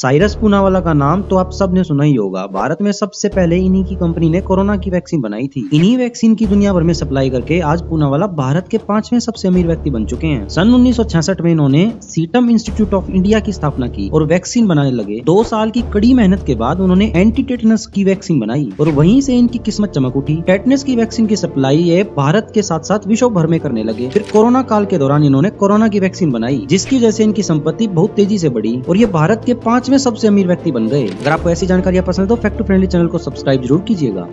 साइरस पूनावाला का नाम तो आप सब ने सुना ही होगा। भारत में सबसे पहले इन्हीं की कंपनी ने कोरोना की वैक्सीन बनाई थी। इन्हीं वैक्सीन की दुनिया भर में सप्लाई करके आज पूनावाला भारत के 5वें सबसे अमीर व्यक्ति बन चुके हैं। सन 1966 में इन्होंने सीरम इंस्टीट्यूट ऑफ इंडिया की स्थापना की और वैक्सीन बनाने लगे। 2 साल की कड़ी मेहनत के बाद उन्होंने एंटी टेटनस की वैक्सीन बनाई और वहीं से इनकी किस्मत चमक उठी। टेटनस की वैक्सीन की सप्लाई ये भारत के साथ साथ विश्व भर में करने लगे। फिर कोरोना काल के दौरान इन्होंने कोरोना की वैक्सीन बनाई, जिसकी वजह से इनकी संपत्ति बहुत तेजी से बढ़ी और ये भारत के 5वें सबसे अमीर व्यक्ति बन गए। अगर आपको ऐसी जानकारियां पसंद हो तो फैक्ट2फ्रेंडली चैनल को सब्सक्राइब जरूर कीजिएगा।